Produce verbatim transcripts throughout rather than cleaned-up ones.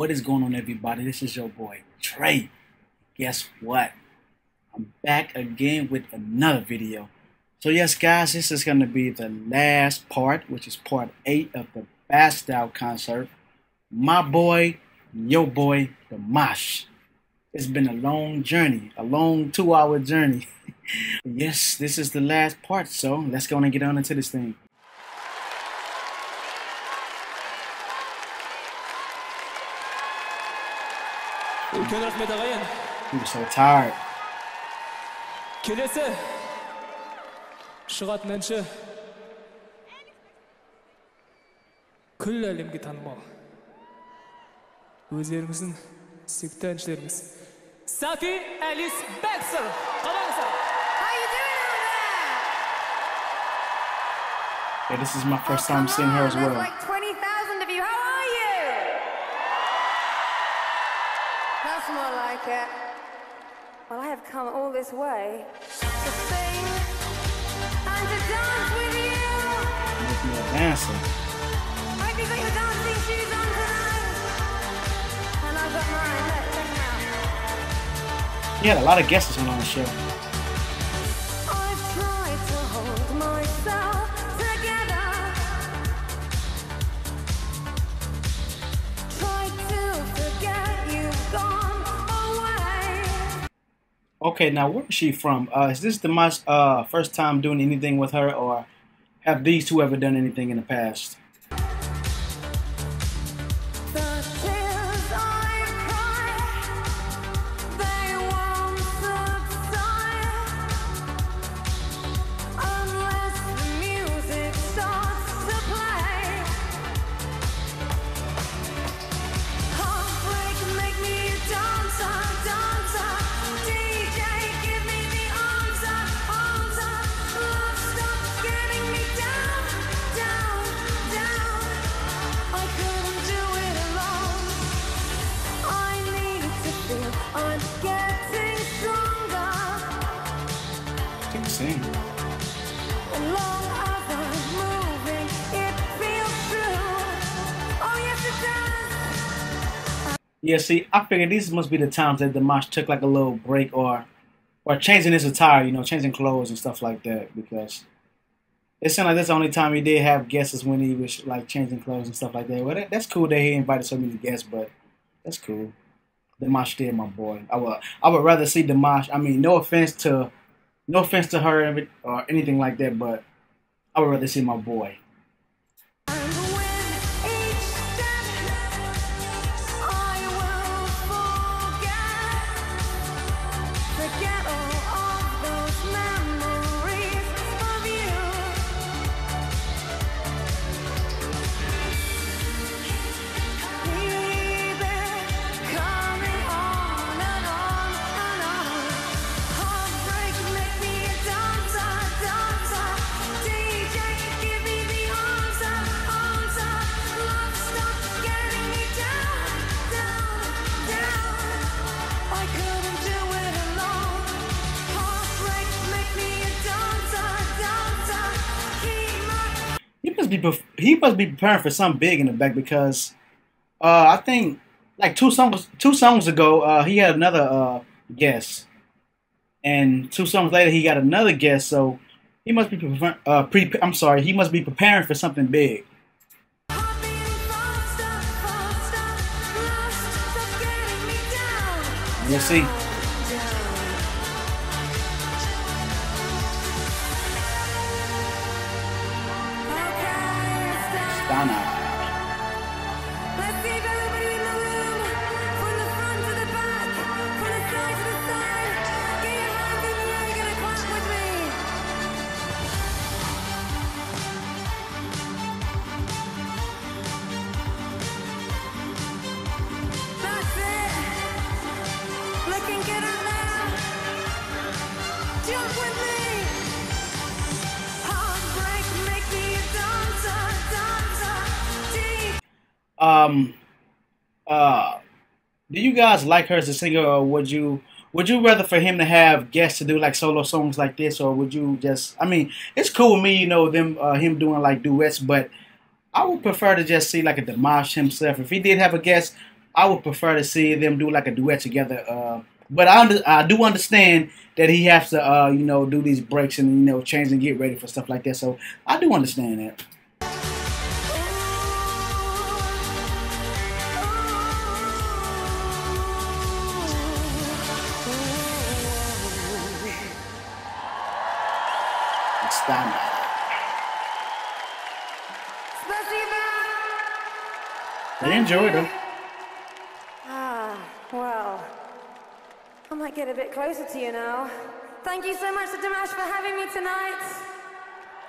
What is going on, everybody? This is your boy Trey. Guess what? I'm back again with another video. So yes, guys, this is going to be the last part, which is part eight of the Bastau concert. My boy, your boy, Dimash. It's been a long journey, a long two-hour journey. Yes, this is the last part, so let's go on and get on into this thing. He was so tired. Safi Alice Baxter. How you doing over there? Yeah, this is my first time seeing her as well. Like twenty thousand of you. How are you? That's more like it. Well, I have come all this way to sing and to dance with you. Make me a dancer. Hope you got your dancing shoes on tonight. And I've got mine. Let's check them out. He had a lot of guests on the show. I've tried to hold myself together. Tried to forget you've gone away. Okay, now where is she from? Uh, is this Dimash uh, first time doing anything with her, or have these two ever done anything in the past? Yeah, see, I figured these must be the times that Dimash took like a little break or or changing his attire, you know, changing clothes and stuff like that, because it seemed like that's the only time he did have guests is when he was like changing clothes and stuff like that. Well, that, that's cool that he invited so many guests, but that's cool. Dimash did, my boy. I would I would rather see Dimash. I mean, no offense to no offense to her or anything like that, but I would rather see my boy. He must be preparing for something big in the back, because uh, I think like two songs two songs ago uh, he had another uh, guest, and two songs later he got another guest. So he must be uh, pre I'm sorry, he must be preparing for something big. We'll see. Let's keep everybody in the room, from the front to the back, from the side to the side. Get your hands in the air, you're gonna clap with me. That's it. Looking good out there. Jump with me. Heartbreak, make me a dancer, dancer. Um, uh, do you guys like her as a singer, or would you would you rather for him to have guests to do like solo songs like this, or would you just? I mean, it's cool with me, you know, them uh, him doing like duets, but I would prefer to just see like a Dimash himself. If he did have a guest, I would prefer to see them do like a duet together. Uh, but I, under, I do understand that he has to, uh, you know, do these breaks and, you know, change and get ready for stuff like that. So I do understand that. They enjoyed them. Ah, well, I might get a bit closer to you now. Thank you so much to Dimash for having me tonight.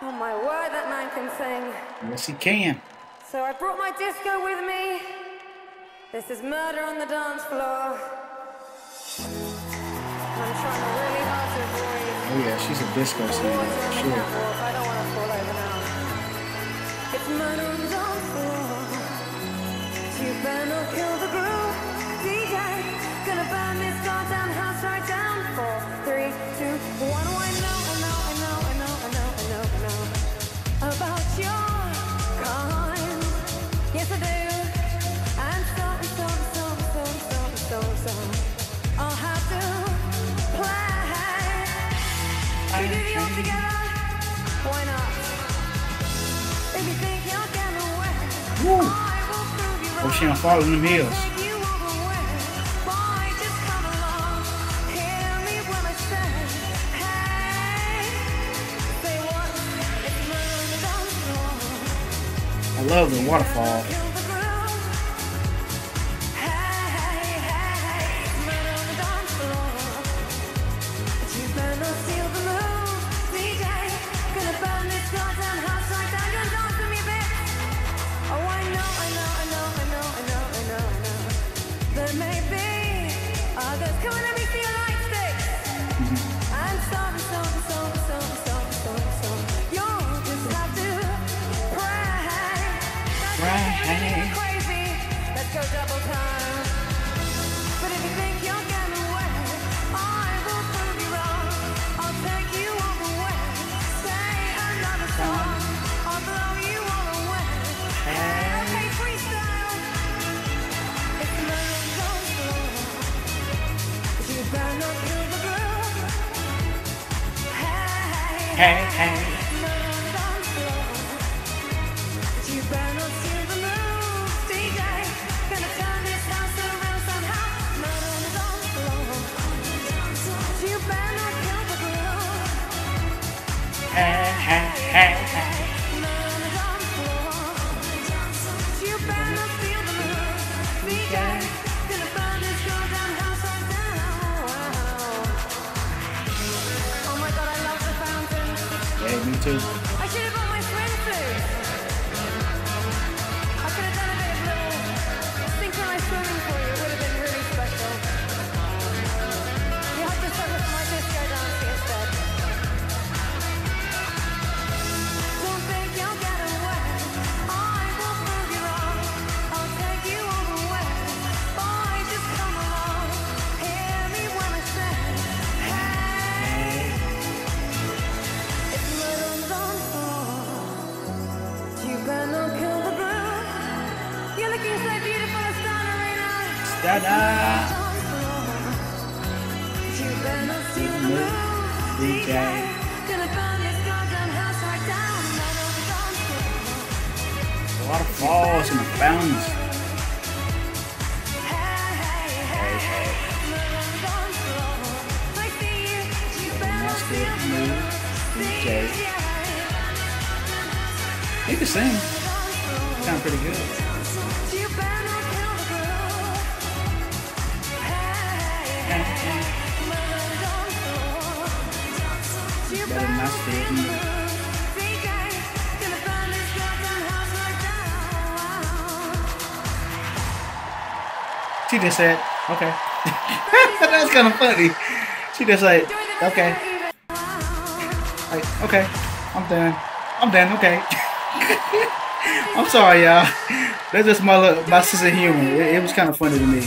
Oh my word, that man can sing. Yes, he can. So I brought my disco with me. This is murder on the dance floor. I'm trying really hard to avoid. Oh yeah, she's a disco singer. Sure. Network. I don't want to fall over now. It's murder on the dance floor. You better not kill the groove, D J. Gonna burn this goddamn house right down. Four, three, two, one. Oh, I know, I know, I know, I know, I know, I know, I know about your kind. Yes, I do. And so, so, so, so, so, so, so, I'll have to play. We do the all together. Why not? If you think you're gonna win. Oh, she don't follow them heels. I love the waterfall. Hey, hey. Me too. I should have bought my swimsuit. I could have done a bit of little synchronized swimming for you. It would have been really special. You have to start with my disco dancing instead. Don't think you'll get away. I will prove you wrong. I'll take you all the way. Boy, just come along. Hear me when I say, hey. Da-da! D J. Waterfalls and fountains. Hey, hey. D J. You can sing. You sound pretty good. She just said, okay. That's kind of funny. She just like, okay. Like, okay, I'm done. I'm done, okay. I'm sorry, y'all. That's just my look, my sense of humor. It, it was kind of funny to me.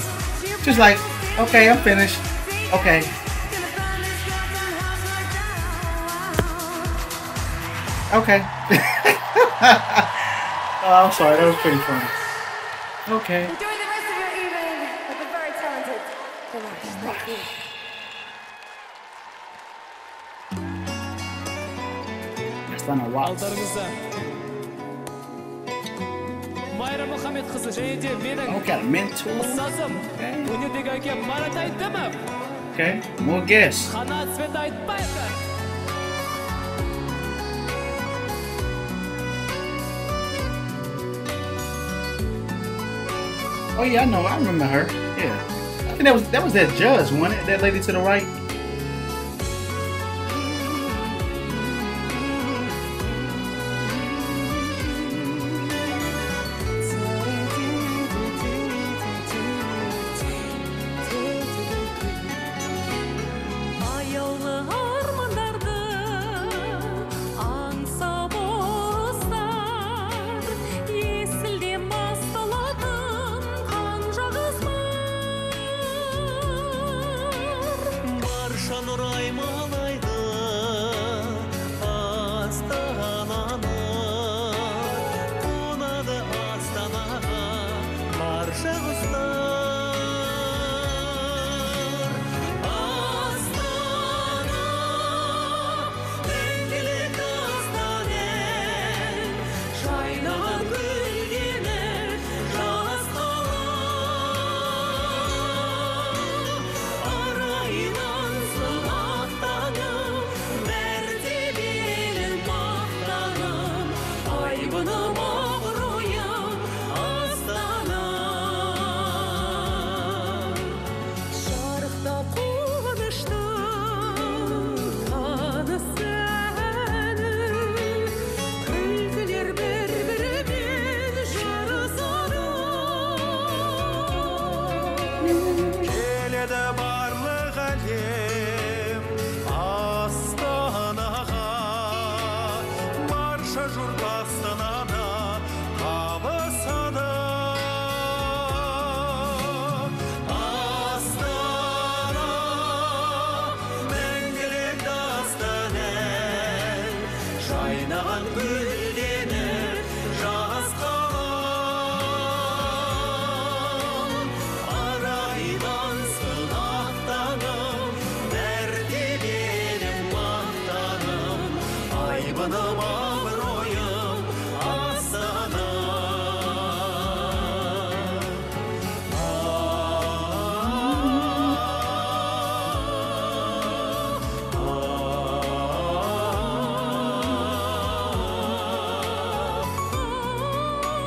Just like, okay, I'm finished. Okay. Okay. Oh, I'm sorry, that was pretty funny. Okay. Enjoy the rest of your evening. Bastau'na vaqt. Okay, mental. Okay. Okay, more guess. Oh yeah, I know. I remember her. Yeah, I think that was that was that judge, wasn't it? That lady to the right.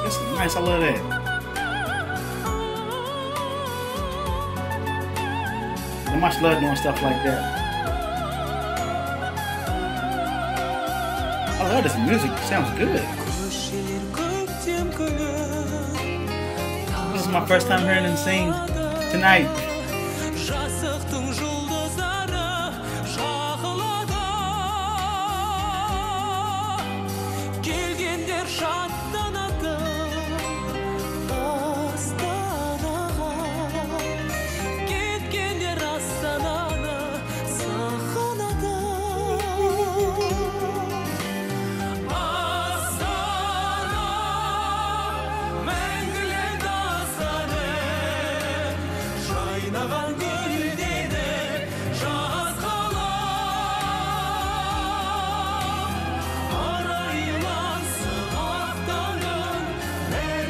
That's nice, I love that. I much love doing stuff like that. I love this music, it sounds good. This is my first time hearing them sing tonight.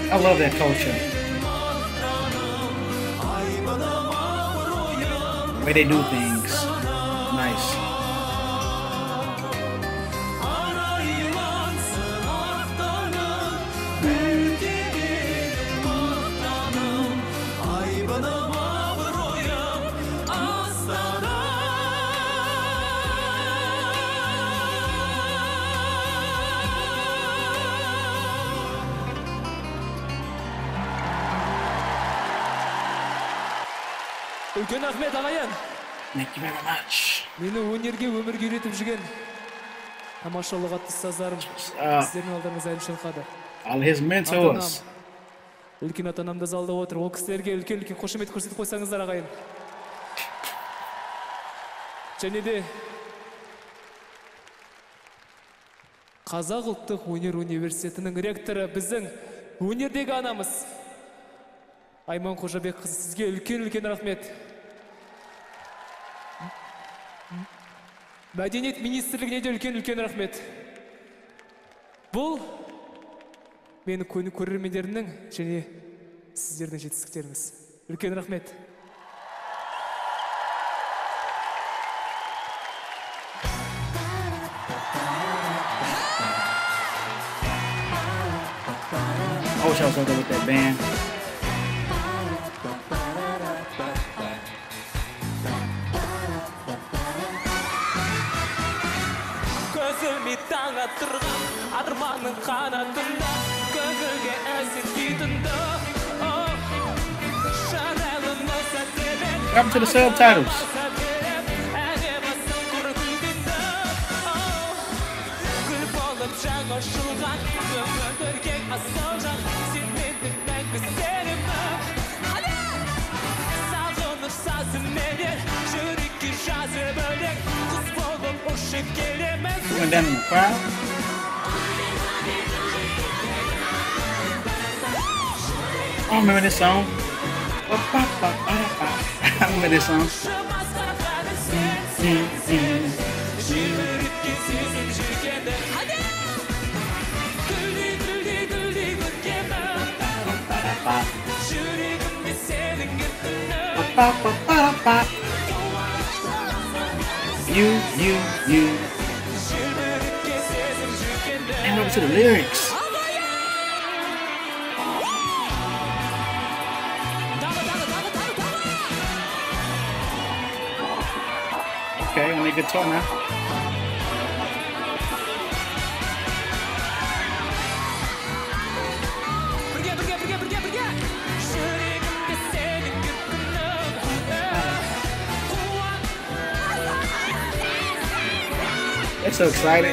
I love that culture. The way they do things. Nice. Үлкен Ахмет ағайын. Thank you very much. Мені өнерге өмірге үйретіп жүрген тамашалық атты саздарым. Сіздердің алдарыңызға айым шалқады. All his mentors. Үлкен атанамда залда отыр. Ол кісілерге үлкен-үлкен қошемет көрсетіп қойсаңыздар ағайын. Және де Қазақ ұлттық өнер университетінің ректоры біздің өнердегі анамыз. Айман Қожабек қызы, сізге үлкен-үлкен рахмет. Мәдениет министрлігіне де үлкен-үлкен рахмет. Бұл мені көрермендерімнің және сіздердің жетістіктеріңіз. Үлкен рахмет. I wish I was gonna go with that band. Gözümü tanıttırgan, adırmanın kanatında, gönlüge esintiydiğinde. Welcome to the subtitles. Went down in the crowd. I don't remember this song. I don't remember this song. You, you, you. And over to the lyrics. Okay, only guitar now. I'm so excited.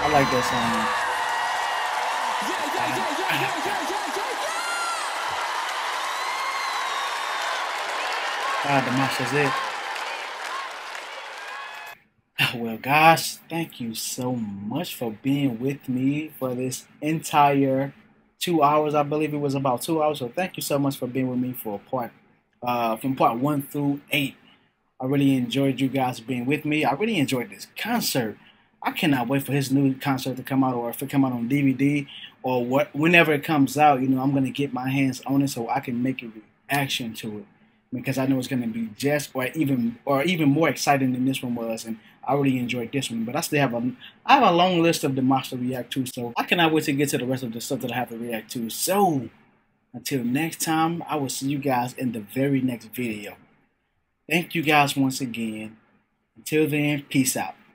I like this song. Ah, Dimash is it. Well, gosh, thank you so much for being with me for this entire two hours. I believe it was about two hours. So thank you so much for being with me for part uh, from part one through eight. I really enjoyed you guys being with me. I really enjoyed this concert. I cannot wait for his new concert to come out, or if it come out on D V D or what, whenever it comes out, you know, I'm going to get my hands on it so I can make a reaction to it, because I know it's going to be just or even or even more exciting than this one was, and I really enjoyed this one. But I still have a I have a long list of Dimash to react to, so I cannot wait to get to the rest of the stuff that I have to react to. So until next time, I will see you guys in the very next video. Thank you guys once again. Until then, peace out.